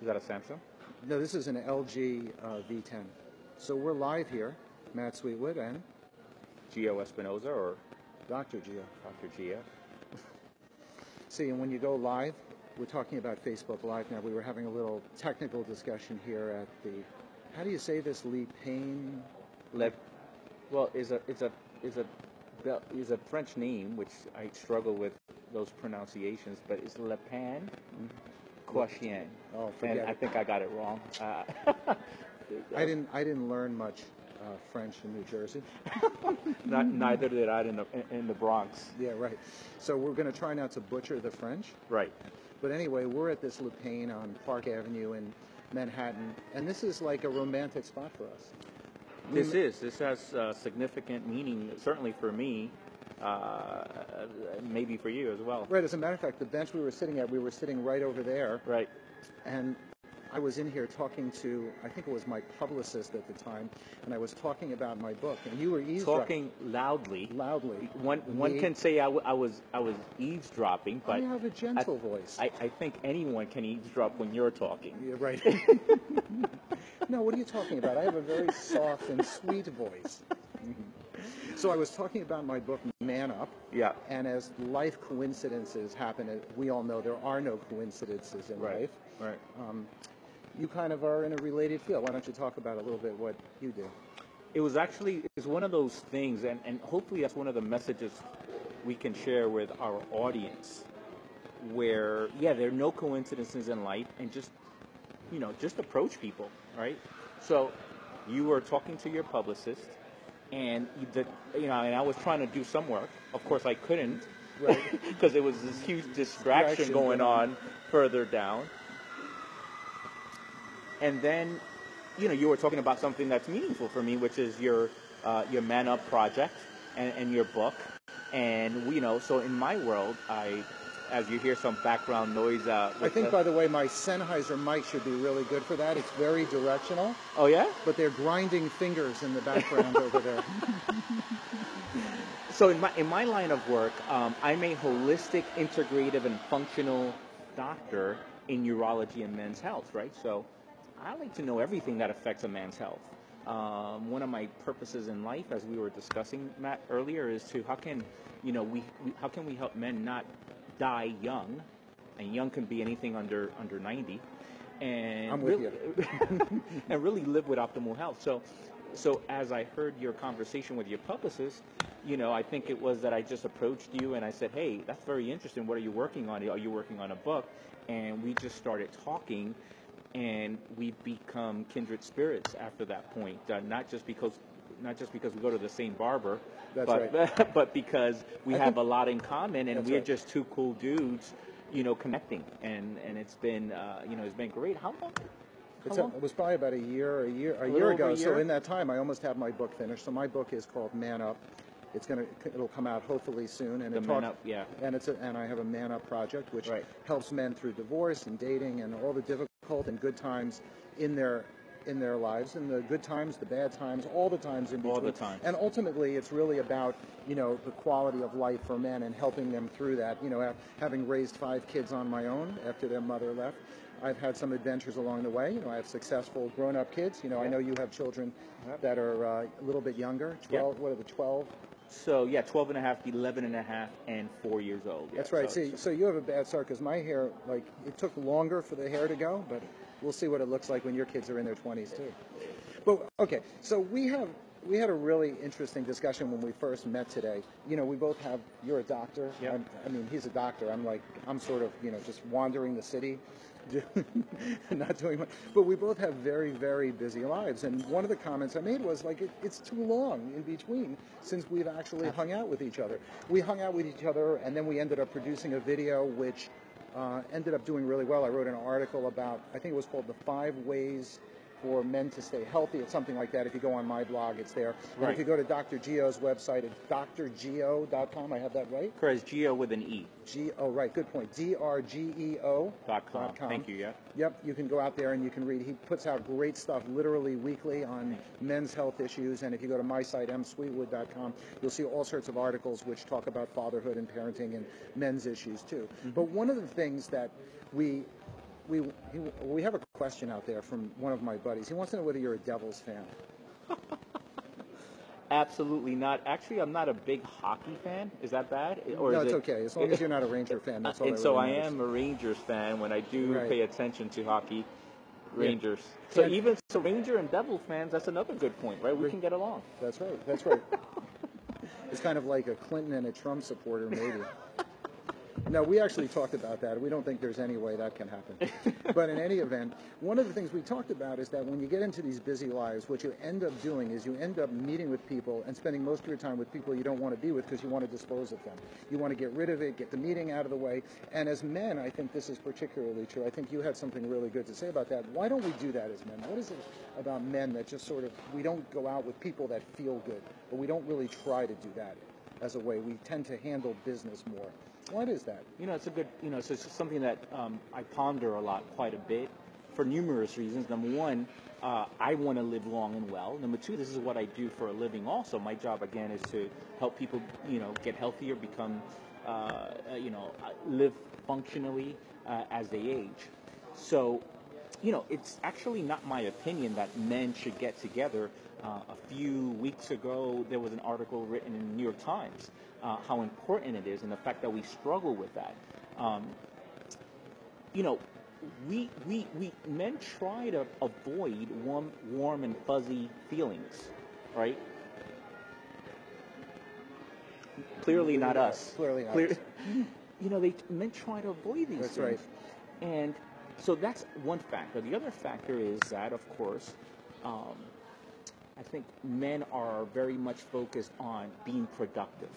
Is that a Samsung? No, this is an LG V10. So we're live here, Matt Sweetwood and Geo Espinoza, or Dr. Geo. Dr. Geo. See, and when you go live, we're talking about Facebook Live now. We were having a little technical discussion here at the. How do you say this, Le Pain? Well, is a French name, which I struggle with those pronunciations, but it's Le Pain. Quotient. Oh, forget it. I think I got it wrong. I didn't learn much French in New Jersey. Neither did I in the Bronx. Yeah, right. So we're going to try not to butcher the French. Right. But anyway, we're at this Le Pain on Park Avenue in Manhattan, and this is like a romantic spot for us. This has significant meaning, certainly for me. Maybe for you as well. Right, as a matter of fact, the bench we were sitting at, we were sitting right over there. Right. And I was in here talking to, I think it was my publicist at the time, and I was talking about my book, and you were eavesdropping. Talking loudly. Loudly. One can say I was eavesdropping, but... You have a gentle voice. I think anyone can eavesdrop when you're talking. Yeah, right. No, what are you talking about? I have a very soft and sweet voice. So I was talking about my book, Man-Up, yeah. And as life coincidences happen, we all know there are no coincidences in life. Right. You kind of are in a related field. Why don't you talk about a little bit what you do? It was actually, it's one of those things, and hopefully that's one of the messages we can share with our audience, where, yeah, there are no coincidences in life, and just, you know, just approach people, right? So you were talking to your publicist, and and I was trying to do some work. Of course, I couldn't, right? Because there was this huge distraction going on further down. And then, you were talking about something that's meaningful for me, which is your Man Up project and your book. And so in my world, as you hear some background noise. I think, by the way, my Sennheiser mic should be really good for that. It's very directional. Oh, yeah? But they're grinding fingers in the background over there. So in my line of work, I'm a holistic, integrative, and functional doctor in urology and men's health, right? So I like to know everything that affects a man's health. One of my purposes in life, as we were discussing, Matt, earlier, is to how can we help men not die young, and young can be anything under 90, and I'm with you. And really live with optimal health. So as I heard your conversation with your publicist, I think it was that I just approached you and I said, hey, that's very interesting. What are you working on? Are you working on a book? And we just started talking, and we become kindred spirits after that point. Not just because we go to the same barber, but because we have a lot in common, and we're just two cool dudes, connecting. And it's been, it's been great. It was probably about a year ago. So in that time, I almost have my book finished. So my book is called Man Up. It'll come out hopefully soon. And And I have a Man Up project, which helps men through divorce and dating and all the difficult and good times in their lives, and the good times, the bad times, all the times in between. All the times. And ultimately, it's really about, the quality of life for men and helping them through that. Having raised 5 kids on my own after their mother left, I've had some adventures along the way. I have successful grown-up kids. I know you have children that are a little bit younger, 12, what are the 12? So, yeah, 12 and a half, 11 and a half, and 4 years old. Yeah. That's right. So you have a bad start, because my hair, it took longer for the hair to go, but we'll see what it looks like when your kids are in their 20s, too. But, okay, so we had a really interesting discussion when we first met today. We both have, you're a doctor. Yep. I mean, he's a doctor. I'm sort of, just wandering the city, not doing much. But we both have very, very busy lives. And one of the comments I made was, it's too long in between since we've actually hung out with each other. We hung out with each other, and then we ended up producing a video, which ended up doing really well. I wrote an article about, I think it was called The 5 Ways for Men to Stay Healthy, or something like that. If you go on my blog, it's there. Right. And if you go to Dr. Geo's website, it's drgeo.com. I have that right? Correct. Geo with an E. Right. Good point. drgeo.com. Thank you, yeah. Yep. You can go out there and you can read. He puts out great stuff literally weekly on men's health issues. And if you go to my site, msweetwood.com, you'll see all sorts of articles which talk about fatherhood and parenting and men's issues, too. Mm-hmm. But one of the things that we we have a question out there from one of my buddies. He wants to know whether you're a Devils fan. Absolutely not. Actually, I'm not a big hockey fan. Is that bad? Or no, it's okay. As long as you're not a Ranger fan, that's all that really matters. I am a Rangers fan when I do pay attention to hockey. Rangers. Yeah. So even so, Ranger and Devil fans, that's another good point, right? We can get along. That's right. That's right. It's kind of like a Clinton and a Trump supporter, maybe. No, we actually talked about that. We don't think there's any way that can happen. But in any event, one of the things we talked about is that when you get into these busy lives, what you end up doing is you end up meeting with people and spending most of your time with people you don't want to be with because you want to dispose of them. You want to get rid of it, get the meeting out of the way. And as men, I think this is particularly true. I think you had something really good to say about that. Why don't we do that as men? What is it about men that just sort of, we don't go out with people that feel good, but we don't really try to do that as a way? We tend to handle business more. What is that? You know, it's a good, you know, so it's something that I ponder a lot, quite a bit, for numerous reasons. Number one, I want to live long and well. Number two, this is what I do for a living also. My job, again, is to help people, you know, get healthier, become, you know, live functionally as they age. So, you know, it's actually not my opinion that men should get together. A few weeks ago, there was an article written in the New York Times how important it is and the fact that we struggle with that. You know, we men try to avoid warm and fuzzy feelings, right? Clearly not us. Clearly not us. You know, men try to avoid these things. That's right. And so that's one factor. The other factor is that, of course, I think men are very much focused on being productive.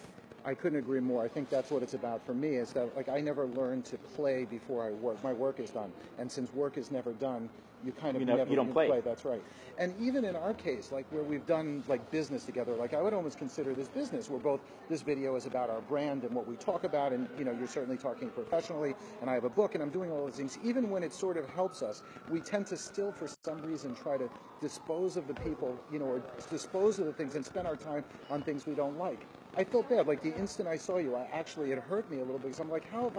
I couldn't agree more. I think that's what it's about for me, is that, like, I never learned to play before I work. My work is done. And since work is never done, you kind of you don't play. That's right. And even in our case, like, where we've done, like, business together, like, I would almost consider this business. We're both, this video is about our brand and what we talk about, and, you know, you're certainly talking professionally, and I have a book, and I'm doing all those things. Even when it sort of helps us, we tend to still, for some reason, try to dispose of the people, you know, or dispose of the things and spend our time on things we don't like. I felt bad. Like, the instant I saw you, actually, it hurt me a little bit, because I'm like, how have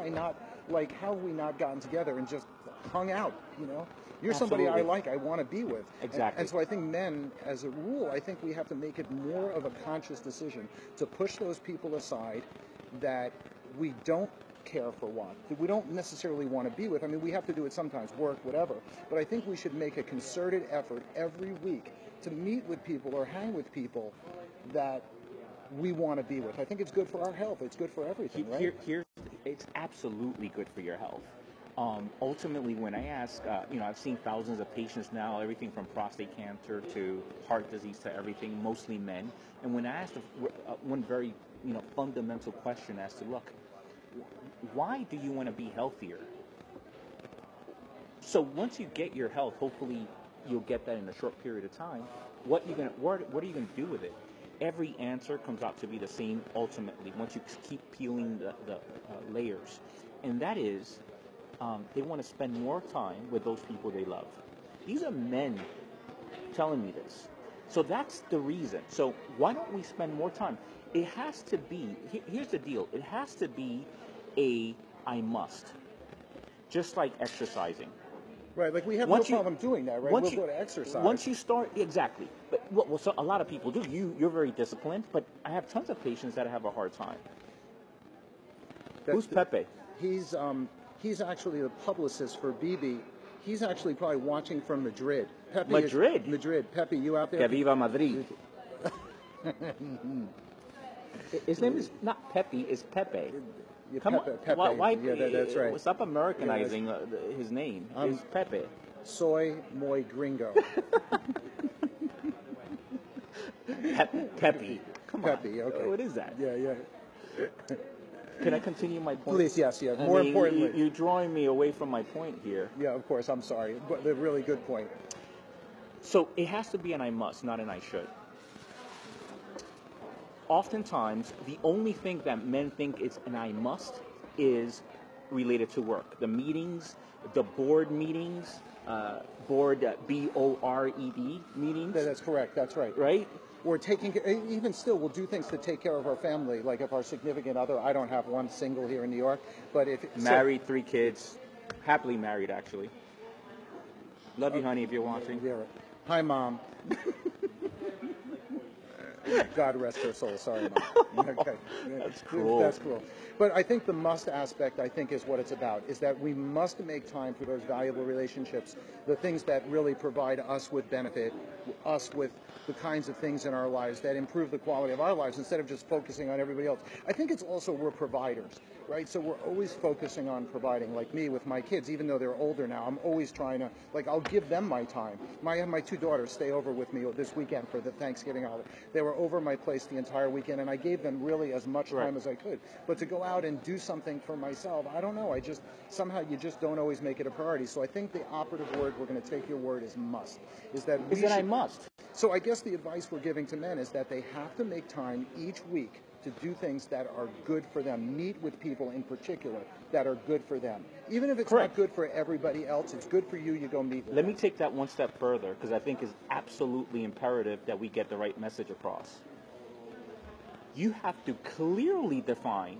we not gotten together and just hung out, you know? You're Absolutely. Somebody I like, I want to be with. Exactly. And so I think men, as a rule, I think we have to make it more of a conscious decision to push those people aside that we don't care for, one that we don't necessarily want to be with. I mean, we have to do it sometimes, work, whatever, but I think we should make a concerted effort every week to meet with people or hang with people that we want to be with. I think it's good for our health. It's good for everything, right? It's absolutely good for your health. Ultimately, when I ask, you know, I've seen thousands of patients now, everything from prostate cancer to heart disease to everything, mostly men. And when I asked one very, you know, fundamental question as to, look, why do you want to be healthier? So once you get your health, hopefully you'll get that in a short period of time. What are you going to do with it? Every answer comes out to be the same ultimately, once you keep peeling the layers. And that is, they want to spend more time with those people they love. These are men telling me this. So that's the reason. So why don't we spend more time? It has to be, here's the deal, it has to be a I must, just like exercising. Right, like we have no problem doing that, right? We'll go to exercise. Once you start, exactly. But well, so a lot of people do. You're very disciplined, but I have tons of patients that have a hard time. Who's Pepe? He's actually the publicist for beBee. He's actually probably watching from Madrid. Pepe Madrid? Is, Madrid. Pepe, you out there? Que viva Madrid. His name is not Pepe, it's Pepe. Come on, Pepe. Why, yeah, that's right. Stop Americanizing his name. It's Pepe. Soy muy gringo. Pepe. Come on. Okay. What is that? Yeah. Can I continue my point? Please, yes. More importantly. You're drawing me away from my point here. Yeah, of course. I'm sorry. But a really good point. So it has to be an I must, not an I should. Oftentimes, the only thing that men think is an I must is related to work. The meetings, the board meetings, B-O-R-E-D meetings. That's correct. That's right. Right? Or taking care, even still, we'll do things to take care of our family, like if our significant other, I don't have one single here in New York, but if... Married, 3 kids. Happily married, actually. Love you, honey, if you're watching. Hi, Mom. God rest her soul. Sorry, Mom. Okay. That's cruel. That's cruel. But I think the must aspect, I think, is what it's about, is that we must make time for those valuable relationships, the things that really provide us with benefit, us with the kinds of things in our lives that improve the quality of our lives instead of just focusing on everybody else. I think it's also we're providers, right? So we're always focusing on providing, like me with my kids, even though they're older now. I'm always trying to, like, I'll give them my time. My two daughters stay over with me this weekend for the Thanksgiving holiday. They were over my place the entire weekend, and I gave them really as much time as I could. But to go out and do something for myself, I don't know. I just, somehow you just don't always make it a priority. So I think the operative word, we're going to take your word, is must. So I guess the advice we're giving to men is that they have to make time each week to do things that are good for them. Meet with people in particular that are good for them. Even if it's not good for everybody else, it's good for you, you go meet with them. Let me take that one step further, because I think it's absolutely imperative that we get the right message across. You have to clearly define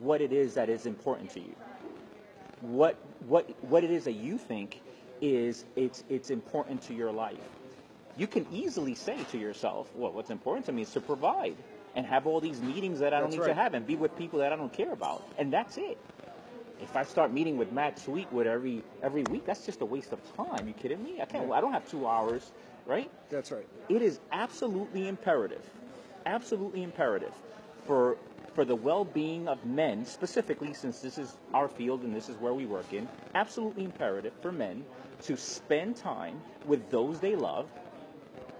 what it is that is important to you. What it is that you think is it's important to your life. You can easily say to yourself, well, what's important to me is to provide and have all these meetings that I don't need to have and be with people that I don't care about. And that's it. If I start meeting with Matt Sweetwood every week, that's just a waste of time. You kidding me? I can't. I don't have 2 hours, right? That's right. It is absolutely imperative for the well-being of men, specifically since this is our field and this is where we work in, absolutely imperative for men to spend time with those they love,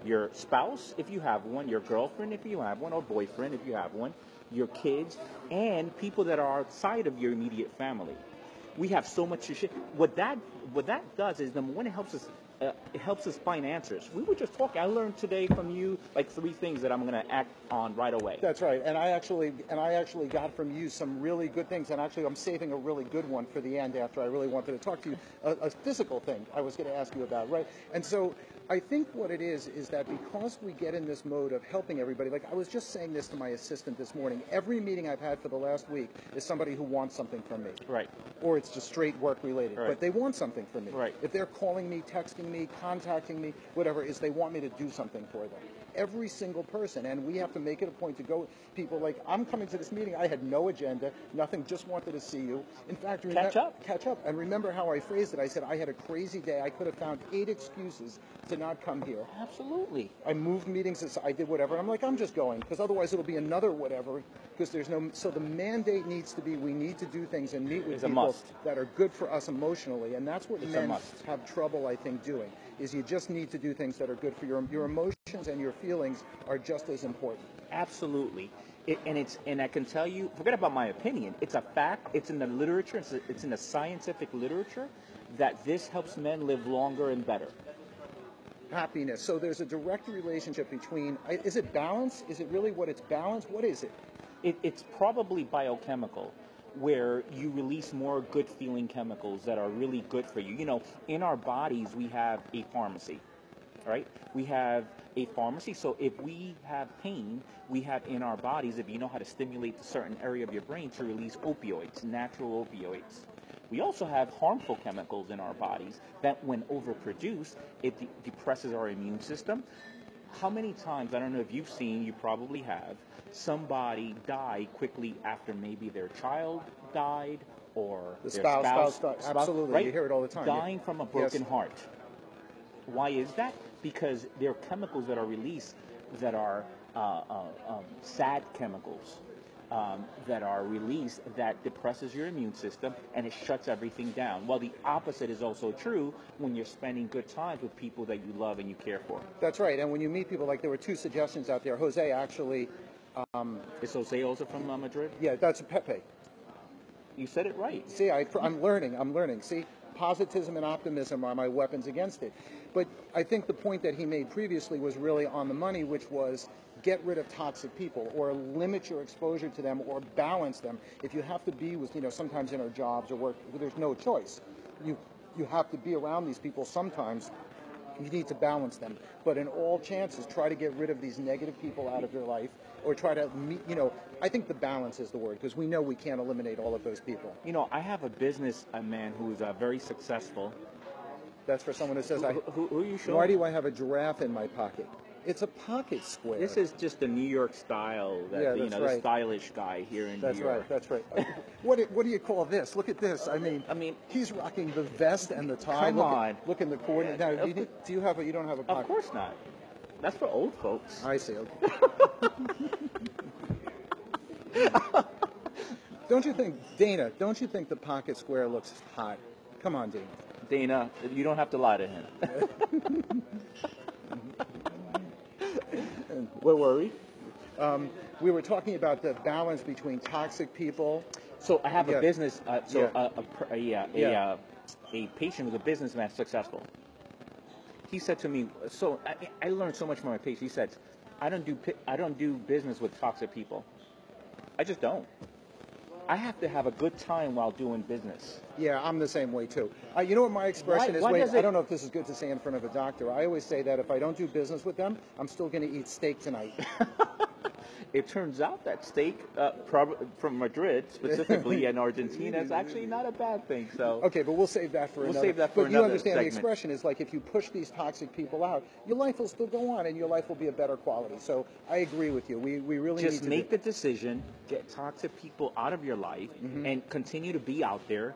your spouse if you have one, your girlfriend if you have one, or boyfriend if you have one, your kids, and people that are outside of your immediate family. We have so much shit. What that does is, number one, it helps us find answers. We were just talking. I learned today from you like 3 things that I'm going to act on right away. That's right. And I actually got from you some really good things. And actually, I'm saving a really good one for the end after I really wanted to talk to you. A physical thing I was going to ask you about, right? And so I think what it is that because we get in this mode of helping everybody, like I was just saying this to my assistant this morning, every meeting I've had for the last week is somebody who wants something from me. Right. Or it's just straight work related. Right. But they want something from me. Right. If they're calling me, texting me, contacting me, whatever, is they want me to do something for them. Every single person. And we have to make it a point to go, people like, I'm coming to this meeting, I had no agenda, nothing, just wanted to see you. In fact, catch up. And remember how I phrased it. I said, I had a crazy day. I could have found 8 excuses to not come here. Absolutely. I moved meetings, I did whatever. And I'm like, I'm just going, because otherwise it'll be another whatever, because there's no, so the mandate needs to be, we need to do things and meet with people that are good for us emotionally. And that's what men have trouble, I think, doing, is you just need to do things that are good for your emotions, and your feelings are just as important. Absolutely. And I can tell you, forget about my opinion, it's a fact, it's in the literature, it's in the scientific literature, that this helps men live longer and better. Happiness. So there's a direct relationship between, is it balance? Is it really what it's balance? What is it? It's probably biochemical, where you release more good feeling chemicals that are really good for you. You know, in our bodies, we have a pharmacy, right? We have a pharmacy. So if we have pain, we have in our bodies, if you know how to stimulate a certain area of your brain to release opioids, natural opioids. We also have harmful chemicals in our bodies that when overproduced, it depresses our immune system. How many times, I don't know if you've seen, you probably have, somebody die quickly after maybe their child died or the spouse. Absolutely, right? You hear it all the time. Dying from a broken heart. Why is that? Because there are chemicals that are released that are sad chemicals that are released that depresses your immune system and it shuts everything down. Well, the opposite is also true when you're spending good times with people that you love and you care for. That's right. And when you meet people, like there were 2 suggestions out there. Jose actually... is Jose also from Madrid? Yeah, that's Pepe. You said it right. See, I'm learning. See, positivism and optimism are my weapons against it. But I think the point that he made previously was really on the money, which was get rid of toxic people or limit your exposure to them or balance them. If you have to be with, you know, sometimes in our jobs or work, there's no choice. You have to be around these people sometimes. You need to balance them. But in all chances, try to get rid of these negative people out of your life or try to meet, you know, I think the balance is the word, because we know we can't eliminate all of those people. You know, I have a businessman who is very successful. That's for someone who says, who are you showing? Why do I have a giraffe in my pocket? It's a pocket square. This is just the New York style, the stylish guy here in New York. That's right, that's right. What do you call this? Look at this. I mean, he's rocking the vest and the tie. Look in the corner. Yeah. Now, do you have a, you don't have a pocket? Of course not. That's for old folks. I see. Okay. Don't you think, Dana, don't you think the pocket square looks hot? Come on, Dana. Dana, you don't have to lie to him. Where were we? We were talking about the balance between toxic people. So I have a business. A patient with a businessman, successful. He said to me, "So I learned so much from my patient." He said, "I don't do business with toxic people. I just don't. I have to have a good time while doing business." Yeah, I'm the same way too. You know what my expression is? Wait, I don't know if this is good to say in front of a doctor. I always say that if I don't do business with them, I'm still going to eat steak tonight. It turns out that steak from Madrid, specifically in Argentina, is actually not a bad thing. So okay, but we'll save that for another. We'll save that for another. But you understand segment. The expression is like if you push these toxic people out, your life will still go on, and your life will be a better quality. So I agree with you. We really just need to make the decision, get toxic people out of your life, and continue to be out there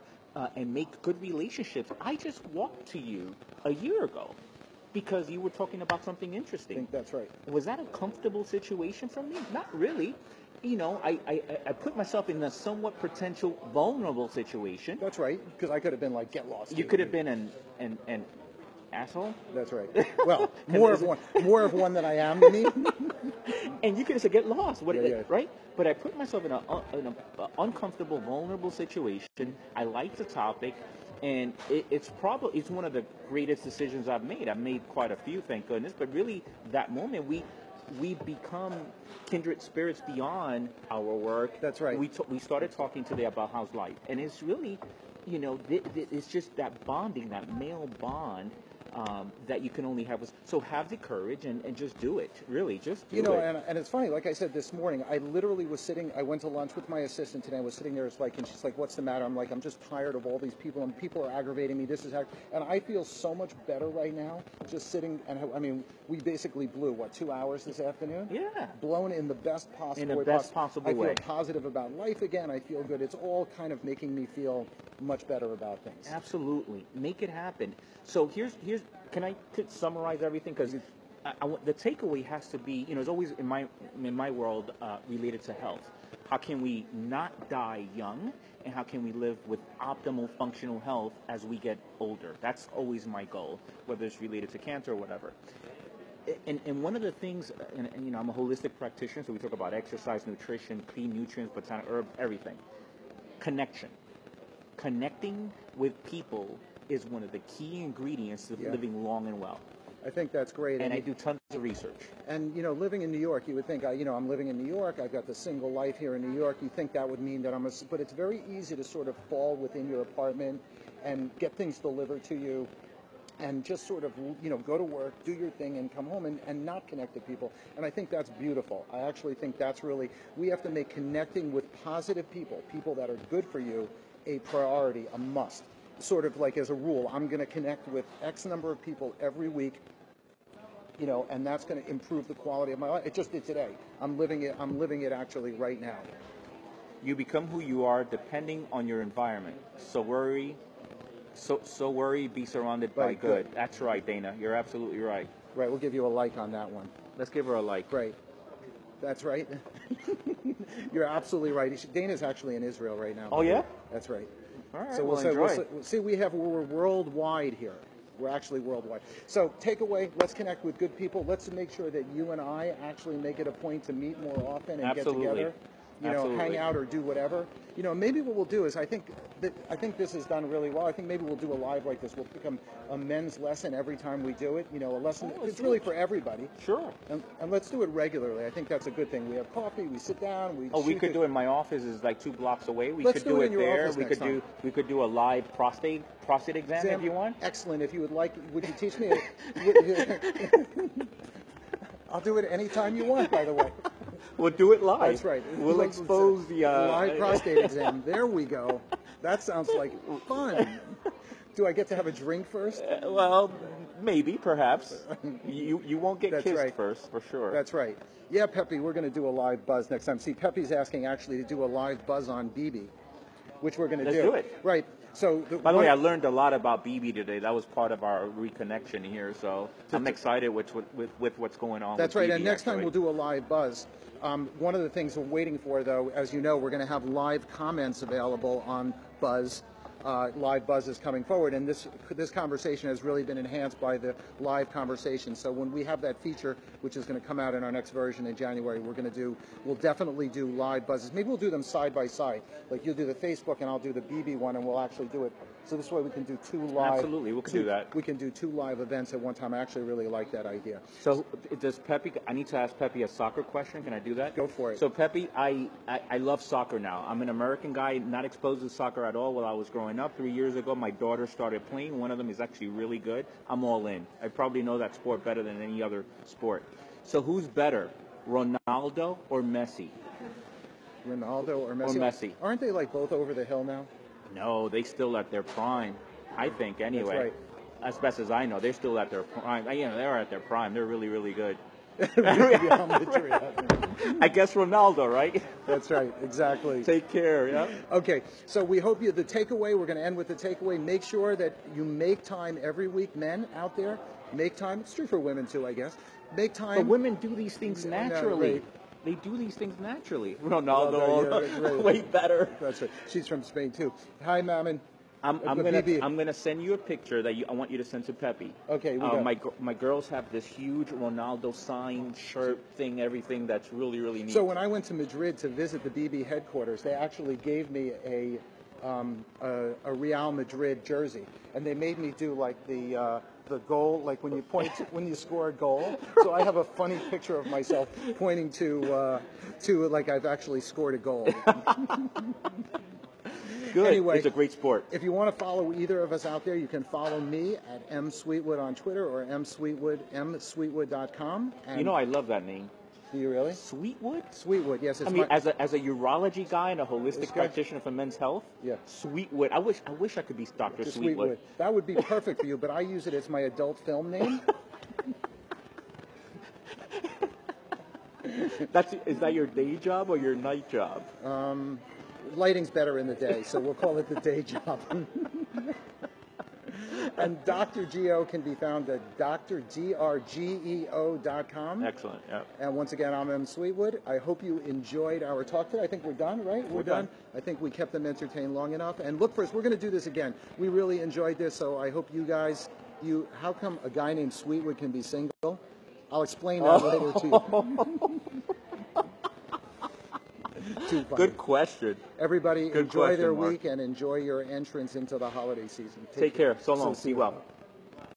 and make good relationships. I just walked to you a year ago. Because you were talking about something interesting. I think that's right. Was that a comfortable situation for me? Not really. You know, I put myself in a somewhat potential vulnerable situation. That's right. Because I could have been like, get lost. You could have been an asshole. That's right. Well, more of one than I am. And you could have said, get lost. Right? But I put myself in an uncomfortable, vulnerable situation. I liked the topic. And it's one of the greatest decisions I've made. I've made quite a few, thank goodness. But really, that moment, we become kindred spirits beyond our work. That's right. We started talking today about how's life, and it's really, you know, it's just that bonding, that male bond. That you can only have. So have the courage and just do it. Really, just do it. You know, and it's funny, like I said this morning, I literally was sitting, I went to lunch with my assistant today, I was sitting there, it's like, and she's like, what's the matter? I'm like, I'm just tired of all these people, and people are aggravating me, and I feel so much better right now, just sitting, and I mean, we basically blew, 2 hours this afternoon? Yeah. Blown in the best possible way. I feel positive about life again, I feel good, it's all kind of making me feel much better about things. Absolutely. Make it happen. So here's can I summarize everything? Because the takeaway has to be, you know, it's always in my world related to health. How can we not die young, and how can we live with optimal functional health as we get older? That's always my goal, whether it's related to cancer or whatever. And one of the things, and you know, I'm a holistic practitioner, so we talk about exercise, nutrition, clean nutrients, botanic herbs, everything. Connection. Connecting with people is one of the key ingredients of living long and well. I think that's great. And I do tons of research. And, you know, living in New York, you would think, you know, I'm living in New York, I've got the single life here in New York, you think that would mean that but it's very easy to sort of fall within your apartment and get things delivered to you and just sort of, you know, go to work, do your thing, and come home and not connect to people. And I think that's beautiful. I actually think that's really, we have to make connecting with positive people, people that are good for you, a priority, a must. Sort of like as a rule, I'm going to connect with X number of people every week, you know, and that's going to improve the quality of my life. It just did today. I'm living it actually right now. You become who you are depending on your environment. So worry, be surrounded by good. That's right, Dana. You're absolutely right. Right, we'll give you a like on that one. Let's give her a like. Great. That's right. You're absolutely right. Dana's actually in Israel right now. Oh, yeah? That's right. All right, so we'll see, we're worldwide here. We're actually worldwide. So takeaway, let's connect with good people. Let's make sure that you and I actually make it a point to meet more often and get together. You know, hang out or do whatever. You know, maybe what we'll do is, I think this is done really well. I think maybe we'll do a live like this. We'll pick a men's lesson every time we do it. You know, a lesson. It's really for everybody. Sure. And let's do it regularly. I think that's a good thing. We have coffee. We sit down. We could do it in my office. Is like 2 blocks away. We could do it there. We could do a live prostate exam if you want. Excellent. If you would like, would you teach me? I'll do it anytime you want. By the way. We'll do it live. That's right. We'll expose the live prostate exam. There we go. That sounds like fun. Do I get to have a drink first? Well, maybe, perhaps. You won't get kissed first, for sure. That's right. Yeah, Pepe, we're going to do a live buzz next time. See, Pepe's asking actually to do a live buzz on beBee, which we're going to do. Let's do it. Right. So by the way, I learned a lot about beBee today. That was part of our reconnection here, so I'm excited with what's going on. That's right, and next time we'll do a live buzz. One of the things we're waiting for, though, as you know, we're going to have live comments available on Buzz. Live buzz is coming forward, and this conversation has really been enhanced by the live conversation. So when we have that feature, which is going to come out in our next version in January, we'll definitely do live buzzes. Maybe we'll do them side by side. Like you'll do the Facebook and I'll do the beBee one, and we'll actually do it. So this way we can do two live. Absolutely, we can do that. We can do two live events at one time. I actually really like that idea. So does Pepe? I need to ask Pepe a soccer question. Can I do that? Go for it. So Pepe, I love soccer now. I'm an American guy, not exposed to soccer at all while I was growing up. 3 years ago, my daughter started playing. One of them is actually really good. I'm all in. I probably know that sport better than any other sport. So who's better, Ronaldo or Messi? Ronaldo or Messi? Or Messi. Aren't they like both over the hill now? No, they still at their prime, I think, anyway. That's right. As best as I know, they're still at their prime. You know, they're at their prime. They're really, really good. I guess Ronaldo, right? That's right, exactly. Take care, yeah? Okay, so we hope you, the takeaway, we're going to end with the takeaway. Make sure that you make time every week, men out there. Make time. It's true for women, too, I guess. Make time. But women do these things naturally. No, they do these things naturally. Ronaldo, yeah, way better. That's right. She's from Spain, too. Hi, Mammon. I'm gonna send you a picture that I want you to send to Pepe. Okay. My girls have this huge Ronaldo sign, shirt, thing, everything that's really, really neat. So when I went to Madrid to visit the beBee headquarters, they actually gave me a Real Madrid jersey, and they made me do like the goal, like when you point when you score a goal. So I have a funny picture of myself pointing to like I've actually scored a goal. Good. Anyway, it's a great sport. If you want to follow either of us out there, you can follow me at msweetwood on Twitter or msweetwood.com. You know, I love that name. Do you really? Sweetwood? Sweetwood, yes. It's I mean, as a urology guy and a holistic practitioner for men's health, yeah. Sweetwood. I wish I could be Dr. Sweetwood. That would be perfect for you, but I use it as my adult film name. Is that your day job or your night job? Lighting's better in the day, so we'll call it the day job. And Dr. Geo can be found at drgeo.com. Excellent, yeah. And once again, I'm M. Sweetwood. I hope you enjoyed our talk today. I think we're done, right? We're done. I think we kept them entertained long enough. And look for us. We're going to do this again. We really enjoyed this, so I hope you guys, how come a guy named Sweetwood can be single? I'll explain that later to you. Good question. Everybody, enjoy their week and enjoy your entrance into the holiday season. Take care. So long. See you well.